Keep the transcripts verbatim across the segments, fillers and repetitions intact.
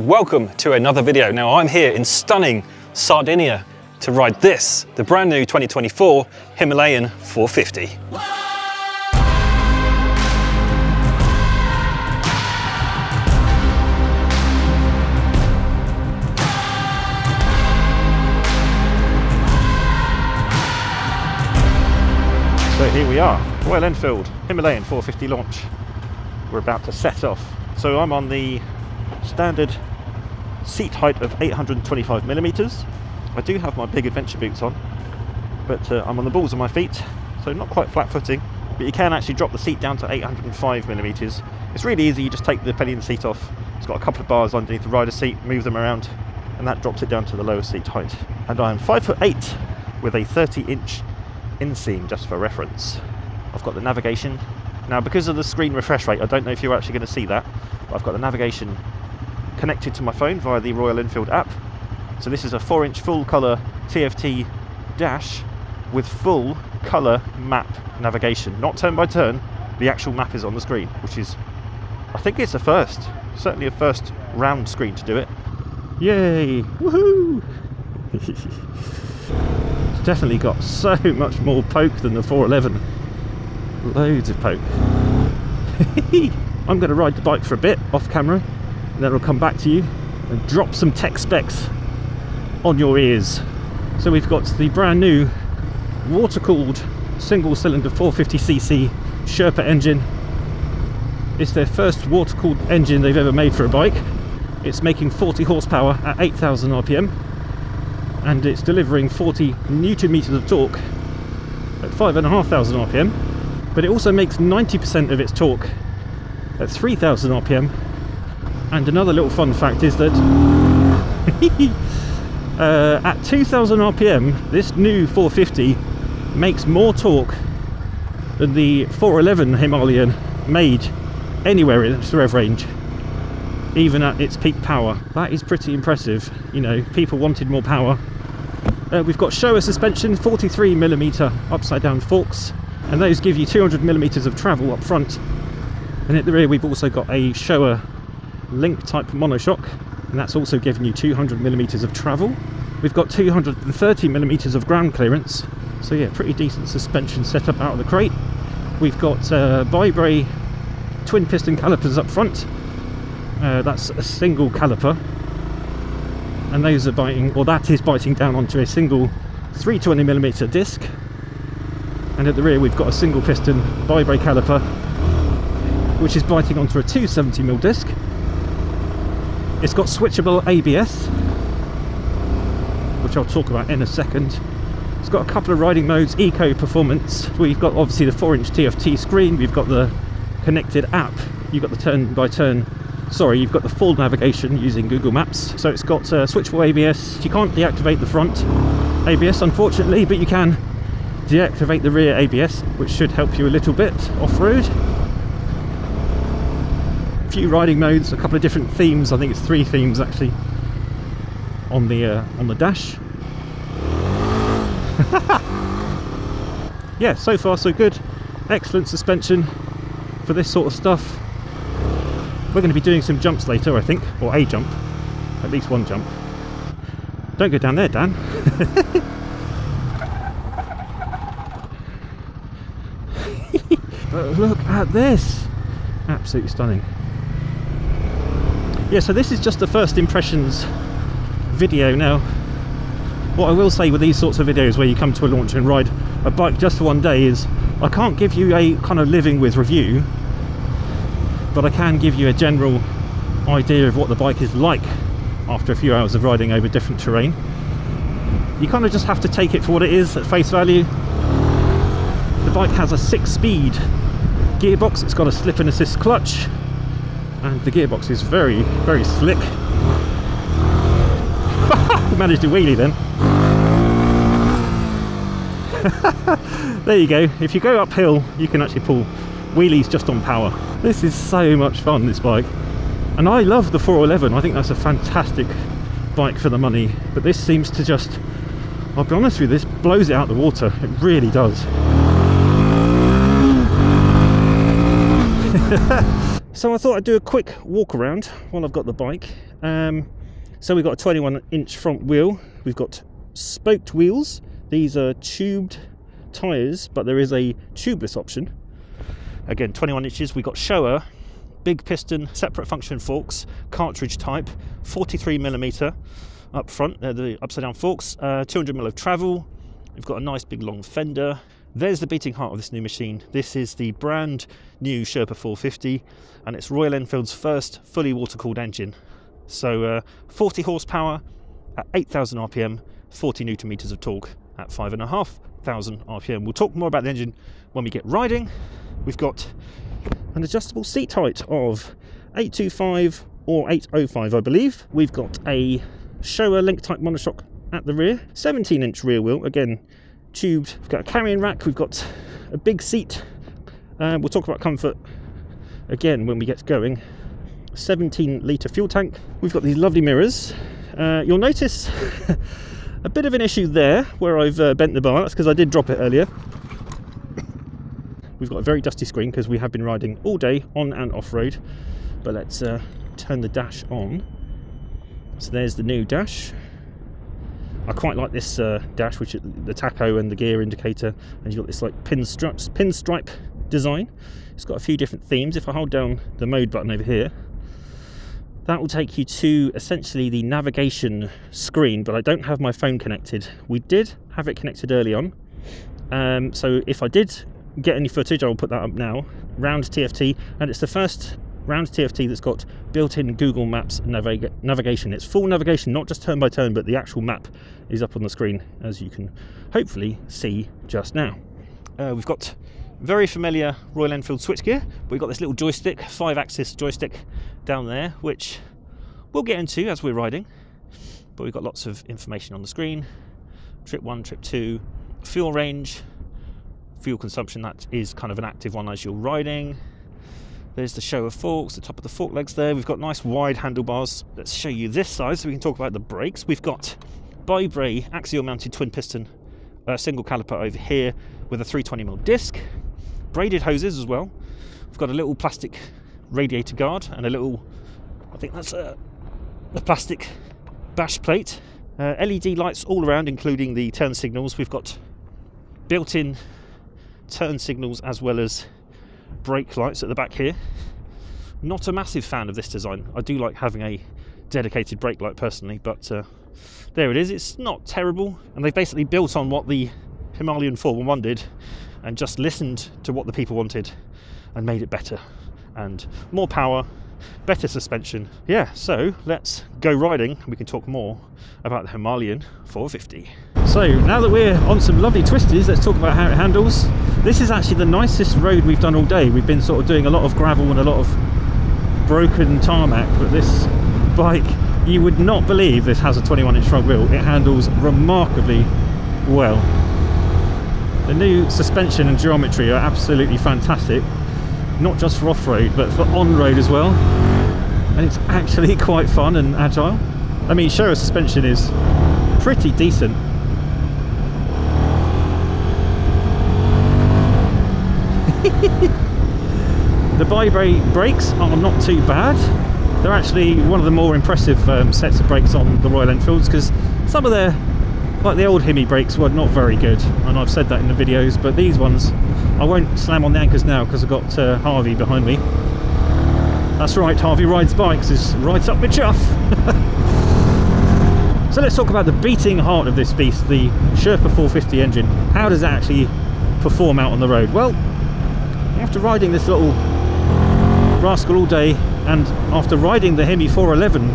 Welcome to another video. Now I'm here in stunning Sardinia to ride this, the brand new twenty twenty-four Himalayan four fifty. So here we are, Royal Enfield Himalayan four fifty launch. We're about to set off. So I'm on the standard seat height of eight hundred twenty-five millimeters. I do have my big adventure boots on, but uh, I'm on the balls of my feet, so not quite flat footing, but you can actually drop the seat down to eight hundred five millimeters. It's really easy, you just take the pillion seat off. It's got a couple of bars underneath the rider seat, move them around, and that drops it down to the lower seat height. And I'm five foot eight with a thirty inch inseam, just for reference. I've got the navigation. Now, because of the screen refresh rate, I don't know if you're actually going to see that, but I've got the navigation connected to my phone via the Royal Enfield app. So this is a four inch full color T F T dash with full color map navigation, not turn by turn. The actual map is on the screen, which is, I think it's a first, certainly a first round screen to do it. Yay, woohoo! It's definitely got so much more poke than the four eleven. Loads of poke. I'm going to ride the bike for a bit off camera, and then I'll come back to you and drop some tech specs on your ears. So we've got the brand new water-cooled single-cylinder four fifty c c Sherpa engine. It's their first water-cooled engine they've ever made for a bike. It's making forty horsepower at eight thousand R P M, and it's delivering forty newton meters of torque at five thousand five hundred R P M. But it also makes ninety percent of its torque at three thousand R P M. And another little fun fact is that uh, at two thousand R P M, this new four fifty makes more torque than the four eleven Himalayan made anywhere in its rev range, even at its peak power. That is pretty impressive. You know, people wanted more power. Uh, we've got Showa suspension, forty-three millimeter upside down forks, and those give you two hundred millimeters of travel up front. And at the rear we've also got a Showa link type monoshock, and that's also giving you two hundred millimeters of travel. We've got two hundred thirty millimeters of ground clearance, so yeah, pretty decent suspension setup out of the crate. We've got uh, Bybre twin piston calipers up front, uh, that's a single caliper, and those are biting, or that is biting down onto a single three hundred twenty millimeter disc. And at the rear we've got a single piston Bybre caliper, which is biting onto a two seventy millimeter disc. It's got switchable A B S, which I'll talk about in a second. It's got a couple of riding modes, eco, performance. We've got obviously the four inch T F T screen, we've got the connected app, you've got the turn by turn, sorry, you've got the full navigation using Google Maps. So it's got uh, switchable A B S. You can't deactivate the front A B S, unfortunately, but you can deactivate the rear A B S, which should help you a little bit off-road. A few riding modes, a couple of different themes. I think it's three themes actually on the uh, on the dash. Yeah, so far so good. Excellent suspension for this sort of stuff. We're going to be doing some jumps later, I think, or a jump, at least one jump. Don't go down there, Dan. But look at this, absolutely stunning. Yeah, so this is just the first impressions video. Now what I will say with these sorts of videos where you come to a launch and ride a bike just for one day is I can't give you a kind of living with review, but I can give you a general idea of what the bike is like after a few hours of riding over different terrain. You kind of just have to take it for what it is at face value. The bike has a six-speed gearbox, it's got a slip and assist clutch, and the gearbox is very, very slick. Managed to wheelie then. There you go, if you go uphill you can actually pull wheelies just on power. This is so much fun, this bike, and I love the four eleven. I think that's a fantastic bike for the money, but this seems to just, I'll be honest with you, this blows it out of the water. It really does. So I thought I'd do a quick walk around while I've got the bike. Um, so we've got a twenty-one inch front wheel. We've got spoked wheels. These are tubed tyres, but there is a tubeless option. Again, twenty-one inches. We've got Showa, big piston, separate function forks, cartridge type, forty-three millimeter up front. They're the upside down forks, uh, two hundred mil of travel. We've got a nice big long fender. There's the beating heart of this new machine. This is the brand new Sherpa four fifty, and it's Royal Enfield's first fully water-cooled engine. So uh, forty horsepower at eight thousand R P M, forty newton meters of torque at five thousand five hundred R P M. We'll talk more about the engine when we get riding. We've got an adjustable seat height of eight two five or eight oh five, I believe. We've got a Showa link type monoshock at the rear, seventeen inch rear wheel, again, tubed. We've got a carrying rack, we've got a big seat. Um, we'll talk about comfort again when we get going. seventeen litre fuel tank. We've got these lovely mirrors. Uh, you'll notice a bit of an issue there where I've uh, bent the bar. That's because I did drop it earlier. We've got a very dusty screen because we have been riding all day on and off road. But let's uh, turn the dash on. So there's the new dash. I quite like this uh, dash, which is the tacho and the gear indicator, and you've got this like pinstri pinstripe design. It's got a few different themes. If I hold down the mode button over here, that will take you to essentially the navigation screen, but I don't have my phone connected. We did have it connected early on, um, so if I did get any footage, I will put that up now. Round T F T, and it's the first round T F T that's got built-in Google Maps navig navigation. It's full navigation, not just turn by turn, but the actual map is up on the screen, as you can hopefully see just now. Uh, we've got very familiar Royal Enfield switchgear. We've got this little joystick, five-axis joystick down there, which we'll get into as we're riding. But we've got lots of information on the screen. Trip one, trip two, fuel range, fuel consumption. That is kind of an active one as you're riding. There's the Showa forks, the top of the fork legs there. We've got nice wide handlebars. Let's show you this side so we can talk about the brakes. We've got Bybre axial mounted twin piston, uh, single caliper over here with a three twenty mil disc. Braided hoses as well. We've got a little plastic radiator guard and a little, I think that's a, a plastic bash plate. Uh, L E D lights all around, including the turn signals. We've got built-in turn signals as well as brake lights at the back here. Not a massive fan of this design. I do like having a dedicated brake light personally, but uh, there it is. It's not terrible, and they basically built on what the Himalayan four one one did and just listened to what the people wanted and made it better, and more power, better suspension. Yeah, so let's go riding. We can talk more about the Himalayan four fifty. So now that we're on some lovely twisties, let's talk about how it handles. This is actually the nicest road we've done all day. We've been sort of doing a lot of gravel and a lot of broken tarmac, but this bike, you would not believe this has a twenty-one inch front wheel. It handles remarkably well. The new suspension and geometry are absolutely fantastic, not just for off-road but for on-road as well, and it's actually quite fun and agile. I mean, Showa suspension is pretty decent. The Bybre brakes are not too bad. They're actually one of the more impressive um, sets of brakes on the Royal Enfields, because some of their, like the old Himi brakes, were not very good, and I've said that in the videos, but these ones, I won't slam on the anchors now because I've got uh, Harvey behind me. That's right, Harvey Rides Bikes is right up my chuff. So let's talk about the beating heart of this beast, the Sherpa four fifty engine. How does it actually perform out on the road? Well, after riding this little rascal all day, and after riding the Himi four eleven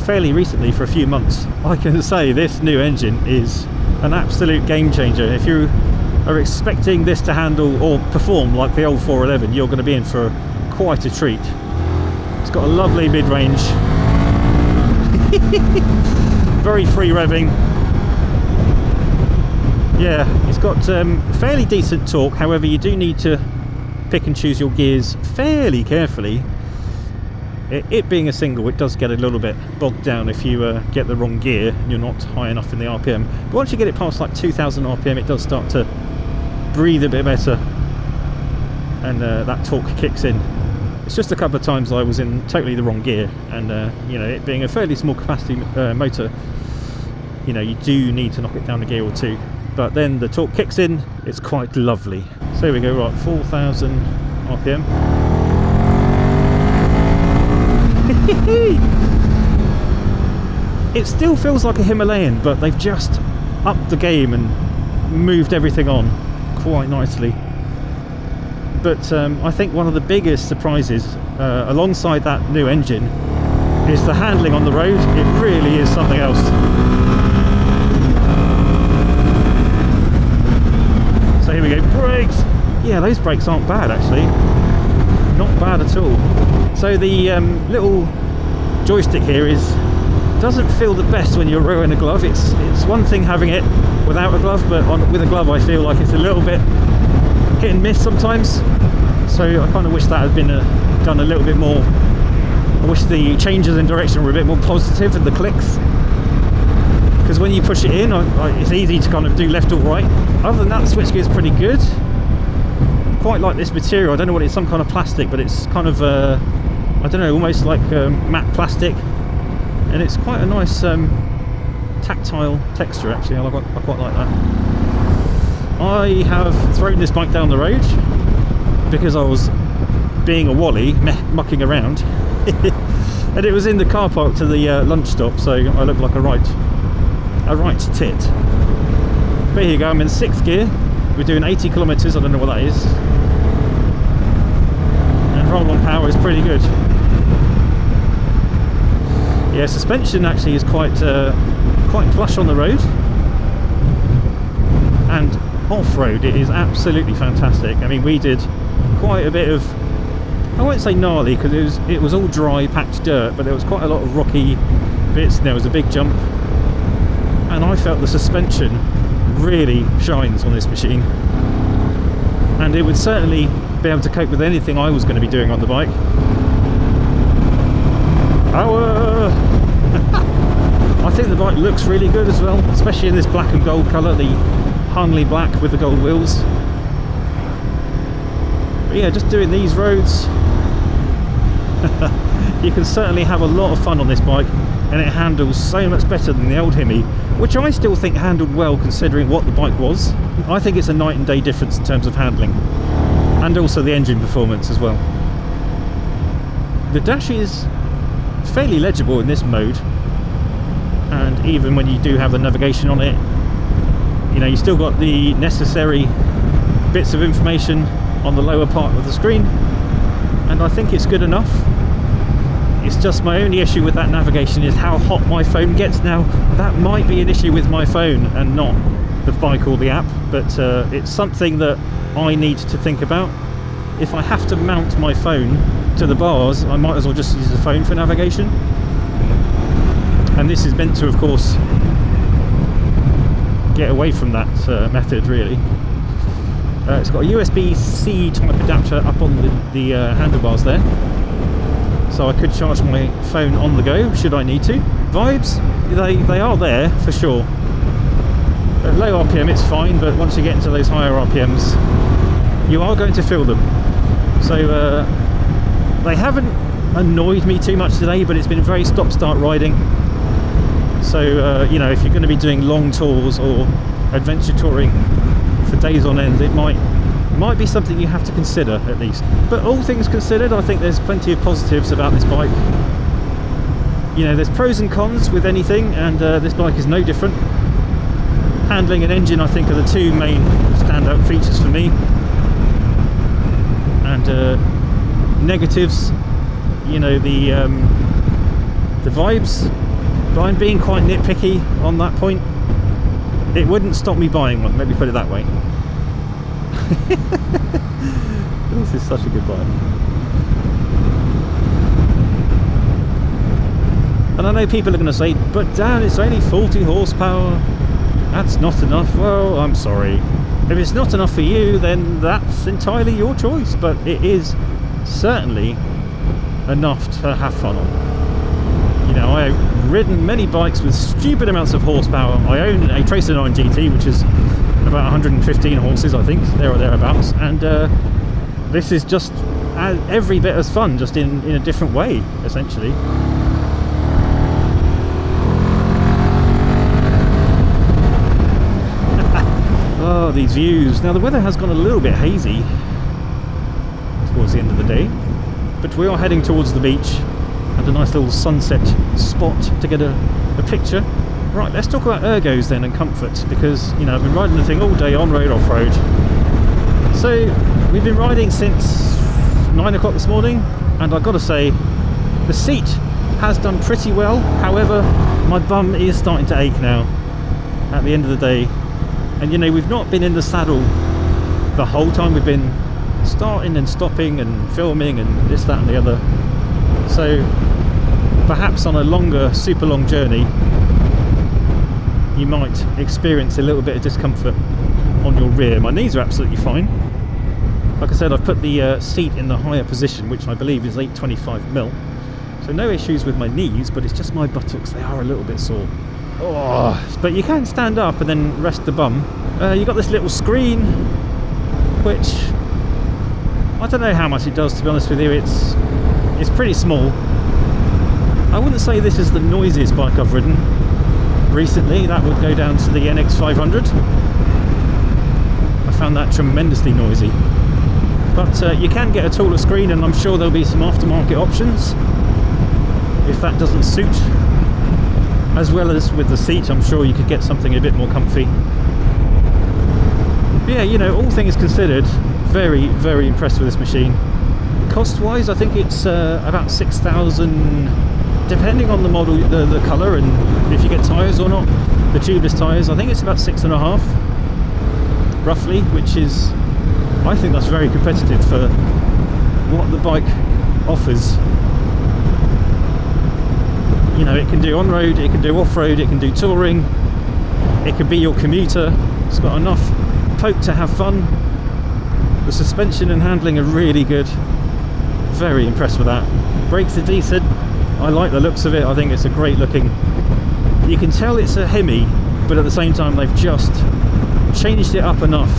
fairly recently for a few months, I can say this new engine is an absolute game changer. If you are expecting this to handle or perform like the old four eleven, you're going to be in for quite a treat. It's got a lovely mid-range, very free revving. Yeah, it's got um, fairly decent torque. However, you do need to pick and choose your gears fairly carefully. It, it being a single, it does get a little bit bogged down if you uh, get the wrong gear and you're not high enough in the R P M. But once you get it past like two thousand R P M, it does start to breathe a bit better, and uh, that torque kicks in. It's just a couple of times I was in totally the wrong gear, and uh, you know, it being a fairly small capacity uh, motor, you know, you do need to knock it down a gear or two, but then the torque kicks in, it's quite lovely. So here we go, right, four thousand R P M. It still feels like a Himalayan, but they've just upped the game and moved everything on quite nicely. But um, I think one of the biggest surprises uh, alongside that new engine is the handling on the road. It really is something else. So here we go, brakes! Yeah, those brakes aren't bad actually, not bad at all. So the um, little joystick here is doesn't feel the best when you're wearing a glove. It's, it's one thing having it without a glove, but on, with a glove I feel like it's a little bit hit and miss sometimes, so I kind of wish that had been a, done a little bit more. I wish the changes in direction were a bit more positive and the clicks, because when you push it in, I, I, it's easy to kind of do left or right. Other than that, the switchgear is pretty good. Quite like this material. I don't know what it's, some kind of plastic, but it's kind of uh, I don't know, almost like um, matte plastic, and it's quite a nice um, tactile texture actually. I, I quite like that. I have thrown this bike down the road because I was being a wally, meh, mucking around, and it was in the car park to the uh, lunch stop, so I looked like a right, a right tit. But here you go, I'm in sixth gear. We're doing eighty kilometres. I don't know what that is. And roll-on power is pretty good. Yeah, suspension actually is quite, uh, quite plush on the road. And off-road it is absolutely fantastic. I mean, we did quite a bit of, I won't say gnarly because it was it was all dry packed dirt, but there was quite a lot of rocky bits and there was a big jump, and I felt the suspension really shines on this machine, and it would certainly be able to cope with anything I was going to be doing on the bike. Power! I think the bike looks really good as well, especially in this black and gold colour, the Harnley black with the gold wheels. But yeah, just doing these roads, you can certainly have a lot of fun on this bike, and it handles so much better than the old Himi, which I still think handled well considering what the bike was. I think it's a night and day difference in terms of handling, and also the engine performance as well. The dash is fairly legible in this mode, and even when you do have the navigation on it, you know, you still got the necessary bits of information on the lower part of the screen, and I think it's good enough. It's just my only issue with that navigation is how hot my phone gets now. That might be an issue with my phone and not the bike or the app, but uh, it's something that I need to think about. If I have to mount my phone to the bars, I might as well just use the phone for navigation. And this is meant to, of course, get away from that uh, method really. Uh, it's got a U S B C type adapter up on the, the uh, handlebars there, so I could charge my phone on the go should I need to. Vibes, they, they are there for sure. At low R P M it's fine, but once you get into those higher R P Ms you are going to feel them. So uh, they haven't annoyed me too much today, but it's been very stop-start riding. So, uh, you know, if you're going to be doing long tours or adventure touring for days on end, it might might be something you have to consider at least. But all things considered, I think there's plenty of positives about this bike. You know, there's pros and cons with anything, and uh, this bike is no different. Handling and engine, I think, are the two main standout features for me. And uh, negatives, you know, the um, the vibes. But I'm being quite nitpicky on that point. It wouldn't stop me buying one, let me put it that way. This is such a good bike. And I know people are going to say, but Dan, it's only forty horsepower. That's not enough. Well, I'm sorry. If it's not enough for you, then that's entirely your choice. But it is certainly enough to have fun on. You know, I... ridden many bikes with stupid amounts of horsepower. I own a Tracer nine G T, which is about one hundred fifteen horses, I think, there or thereabouts, and uh, this is just every bit as fun, just in, in a different way, essentially. Oh, these views. Now the weather has gone a little bit hazy towards the end of the day, but we are heading towards the beach and a nice little sunset spot to get a, a picture. Right, let's talk about ergos then, and comfort, because, you know, I've been riding the thing all day, on road, off road. So we've been riding since nine o'clock this morning, and I've got to say the seat has done pretty well. However, my bum is starting to ache now at the end of the day. And, you know, we've not been in the saddle the whole time. We've been starting and stopping and filming and this, that and the other. So perhaps on a longer, super long journey, you might experience a little bit of discomfort on your rear. My knees are absolutely fine. Like I said, I've put the uh, seat in the higher position, which I believe is eight twenty-five mil. So no issues with my knees, but it's just my buttocks. They are a little bit sore. Oh, but you can stand up and then rest the bum. Uh, you've got this little screen, which I don't know how much it does, to be honest with you. It's it's pretty small. I wouldn't say this is the noisiest bike I've ridden recently. That would go down to the N X five hundred. I found that tremendously noisy. But uh, you can get a taller screen, and I'm sure there'll be some aftermarket options if that doesn't suit. As well as with the seat, I'm sure you could get something a bit more comfy. But yeah, you know, all things considered, very, very impressed with this machine. Cost-wise, I think it's uh, about six thousand, depending on the model, the, the colour, and if you get tyres or not. The tubeless tyres, I think it's about six and a half, roughly, which is, I think that's very competitive for what the bike offers. You know, it can do on-road, it can do off-road, it can do touring, it can be your commuter. It's got enough poke to have fun. The suspension and handling are really good. Very impressed with that. Brakes are decent. I like the looks of it. I think it's a great looking. You can tell it's a Hemi, but at the same time they've just changed it up enough.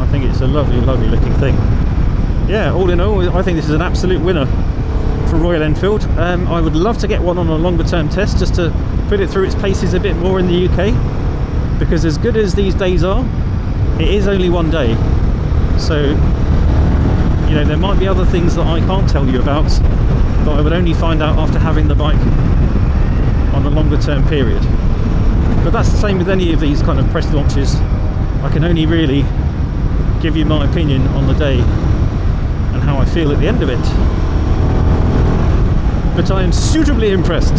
I think it's a lovely, lovely looking thing. Yeah, all in all, I think this is an absolute winner. Royal Enfield. Um, I would love to get one on a longer term test, just to put it through its paces a bit more in the U K, because as good as these days are, it is only one day. So, you know, there might be other things that I can't tell you about, but I would only find out after having the bike on a longer term period. But that's the same with any of these kind of press launches. I can only really give you my opinion on the day and how I feel at the end of it. But I am suitably impressed.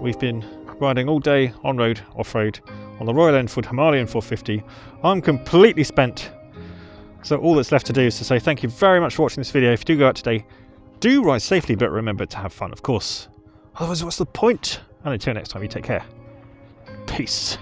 We've been riding all day on road, off road on the Royal Enfield Himalayan four fifty. I'm completely spent. So all that's left to do is to say thank you very much for watching this video. If you do go out today, do ride safely, but remember to have fun, of course. Otherwise, what's the point? And until next time, you take care. Peace.